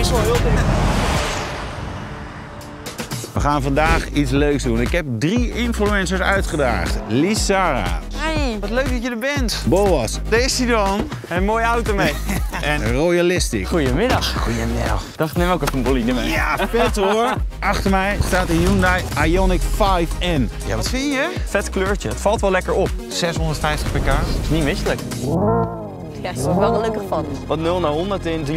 is al heel dik. We gaan vandaag iets leuks doen. Ik heb 3 influencers uitgedaagd. Lissara. Hey, wat leuk dat je er bent. Boas. Daar is hij dan. En een mooie auto mee. En Royalistiq. Goedemiddag. Goedemiddag. Dacht, neem ook even een bolide mee. Ja, vet hoor. Achter mij staat de Hyundai IONIQ 5 N. Ja, wat vind je? Vet kleurtje. Het valt wel lekker op. 650 pk. Dat is niet misselijk. Ja, daar ben ik wel gelukkig van. Wat 0 naar 100 in 3,4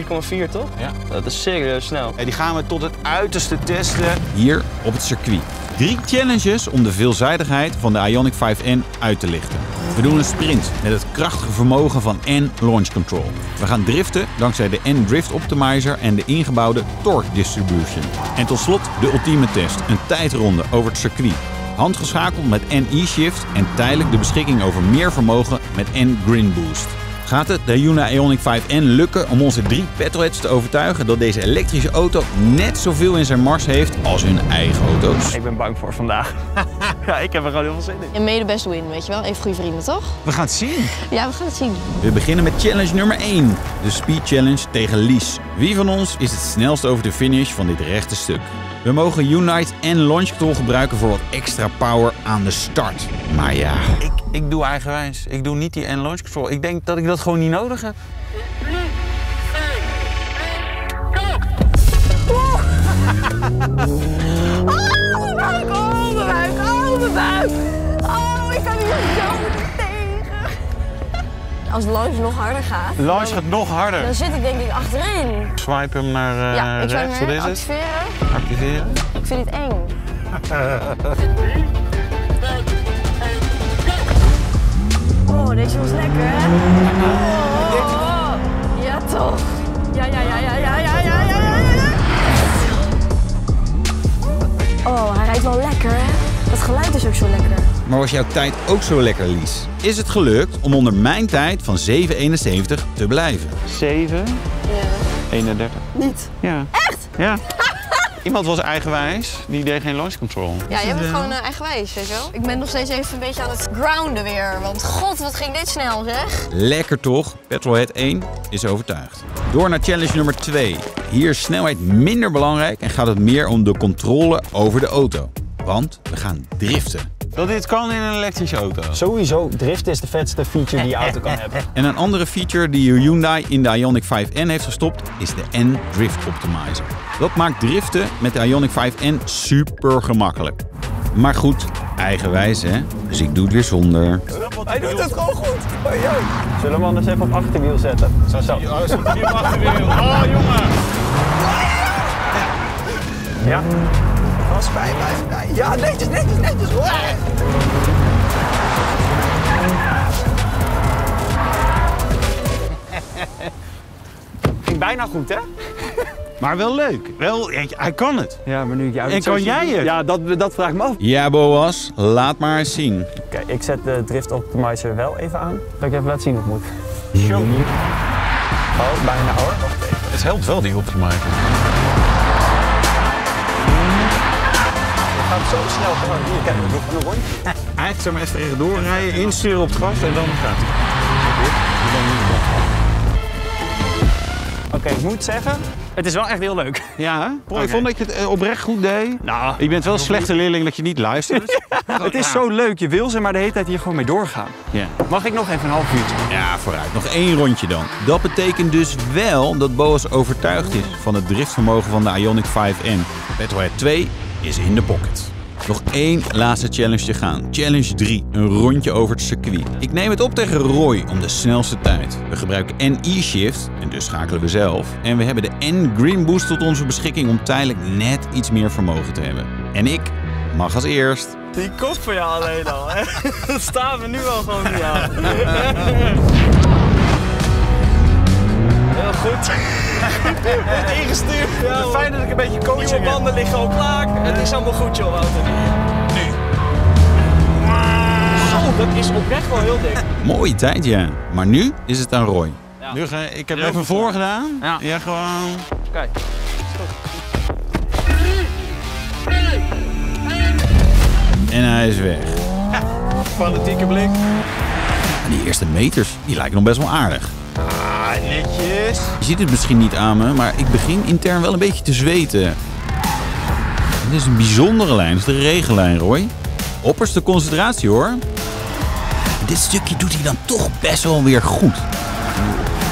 toch? Ja. Dat is serieus snel. En die gaan we tot het uiterste testen hier op het circuit. 3 challenges om de veelzijdigheid van de IONIQ 5N uit te lichten. We doen een sprint met het krachtige vermogen van N Launch Control. We gaan driften dankzij de N Drift Optimizer en de ingebouwde Torque Distribution. En tot slot de ultieme test, een tijdronde over het circuit. Handgeschakeld met N E Shift en tijdelijk de beschikking over meer vermogen met N Grin Boost. Gaat het de Hyundai IONIQ 5N lukken om onze 3 petrolheads te overtuigen dat deze elektrische auto net zoveel in zijn mars heeft als hun eigen auto's? Ik ben bang voor vandaag. Ja, ik heb er gewoon heel veel zin in. En may the best win, weet je wel. Even goede vrienden, toch? We gaan het zien. Ja, we gaan het zien. We beginnen met challenge nummer 1. De Speed Challenge tegen Lies. Wie van ons is het snelst over de finish van dit rechte stuk? We mogen Unite en Launch Control gebruiken voor wat extra power aan de start. Maar ja... Ik doe eigenwijs. Ik doe niet die N Launch Control. Ik denk dat ik dat gewoon niet nodig heb. 3, 2, 1, go! Oh, mijn buik! Oh, mijn buik! Oh, mijn buik! Oh, ik kan hier zo tegen. Als Launch nog harder gaat... Launch gaat nog harder. Dan zit ik denk ik achterin. Swipe hem naar rechts. Wat is het? Activeren. Ik vind het eng. 3, 2, 1. Oh, deze was lekker, hè? Oh. Ja, toch? Ja. Oh, hij rijdt wel lekker, hè? Dat geluid is ook zo lekker. Maar was jouw tijd ook zo lekker, Lies? Is het gelukt om onder mijn tijd van 7,71 te blijven? 7? Ja. 31. Niet? Ja. Echt? Ja. Iemand was eigenwijs, die deed geen launch control. Ja, je bent gewoon eigenwijs, weet je wel. Ik ben nog steeds even een beetje aan het grounden weer, want god, wat ging dit snel, zeg. Lekker toch? Petrolhead 1 is overtuigd. Door naar challenge nummer 2. Hier is snelheid minder belangrijk en gaat het meer om de controle over de auto. Want we gaan driften. Dat dit kan in een elektrische auto. Sowieso, drift is de vetste feature die je auto kan hebben. En een andere feature die Hyundai in de IONIQ 5N heeft gestopt is de N Drift Optimizer. Dat maakt driften met de IONIQ 5N super gemakkelijk. Maar goed, eigenwijs hè, dus ik doe het weer zonder. Hij doet het gewoon goed. Oei, oei. Zullen we anders even op achterwiel zetten? Zo. Oh, zo op achterwiel. Oh, jongen. Ja. Blijf bij. Ja, netjes. Ging bijna goed, hè? Maar wel leuk. Wel, hij kan het. Ja, maar nu ik jou... En kan jij het? Ja, dat vraag ik me af. Ja, Boas. Laat maar eens zien. Oké, ik zet de Drift Optimizer wel even aan. Dat ik even laat zien hoe het moet. Show. Oh, bijna hoor. Het helpt wel, die Optimizer. Zo snel gaan we hier kennen we nog een rondje. Eigenlijk zou maar even tegen doorrijden, insturen op het gas en dan gaat hij. Oké, ik moet zeggen, het is wel echt heel leuk. Ja, ik vond dat je het oprecht goed deed. Nou, je bent wel een slechte leerling dat je niet luistert. Het is zo leuk, je wil ze maar de hele tijd hier gewoon mee doorgaan. Ja. Mag ik nog even een half uurtje? Ja, vooruit. Nog 1 rondje dan. Dat betekent dus wel dat Boas overtuigd is van het driftvermogen van de IONIQ 5N. Petrolhead 2 is in de pocket. Nog 1 laatste challenge te gaan. Challenge 3, een rondje over het circuit. Ik neem het op tegen Roy om de snelste tijd. We gebruiken N E Shift, en dus schakelen we zelf. En we hebben de N Grin Boost tot onze beschikking om tijdelijk net iets meer vermogen te hebben. En ik mag als eerst. Die kop voor jou alleen al, hè? Dat staan we nu al gewoon niet aan. Heel goed. Wordt ingestuurd. Ja, fijn dat ik een beetje coaching. Nieuwe banden liggen al klaar. Het is allemaal goed, joh, Wouter. Nu. Wow. Dat is oprecht wel heel dik. Mooie tijd, ja. Maar nu is het aan Roy. Ja. Nu ik heb even voorgedaan. Ja. Ja, gewoon... Kijk. Stop. 3, 2, 1. En hij is weg. Ja. Fanatieke blik. En die eerste meters, die lijken nog best wel aardig. Ja, netjes. Je ziet het misschien niet aan me, maar ik begin intern wel een beetje te zweten. Dit is een bijzondere lijn. Dit is de regenlijn, Roy. Opperste concentratie, hoor. Dit stukje doet hij dan toch best wel weer goed.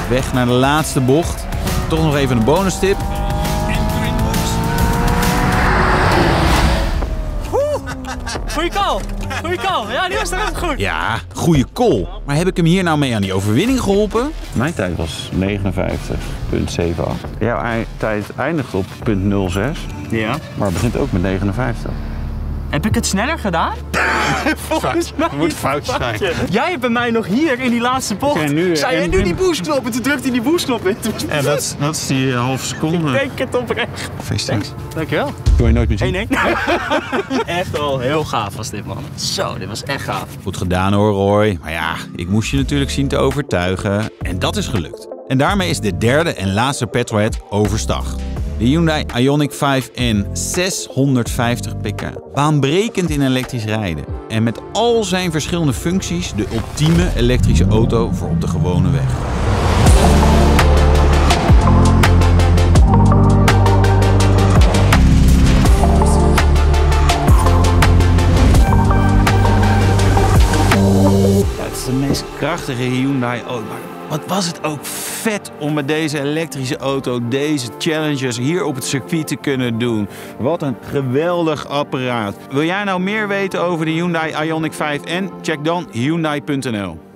Weg naar de laatste bocht. Toch nog even een bonus tip. Goeie call. Goeie call. Ja, die was echt goed. Ja, goede call. Maar heb ik hem hier nou mee aan die overwinning geholpen? Mijn tijd was 59,78. Jouw tijd eindigt op 0,06. Ja. Maar het begint ook met 59. Heb ik het sneller gedaan? Volgens mij moet fout zijn. Jij hebt bij mij nog hier in die laatste bocht. Zei je nu die boostknop en toen drukt hij die boostknop in. En dat is die halve seconde. Ik denk het oprecht. Feestdags. Dankjewel. Doe je nooit meer zien. Nee, nee. Echt al heel gaaf was dit, man. Zo, dit was echt gaaf. Goed gedaan hoor, Roy. Maar ja, ik moest je natuurlijk zien te overtuigen. En dat is gelukt. En daarmee is de derde en laatste petrolhead overstag. De Hyundai IONIQ 5 N, 650 pk, baanbrekend in elektrisch rijden en met al zijn verschillende functies de ultieme elektrische auto voor op de gewone weg. Ja, het is de meest krachtige Hyundai ooit. Wat was het ook vet om met deze elektrische auto deze challenges hier op het circuit te kunnen doen. Wat een geweldig apparaat. Wil jij nou meer weten over de Hyundai IONIQ 5 N? Check dan Hyundai.nl.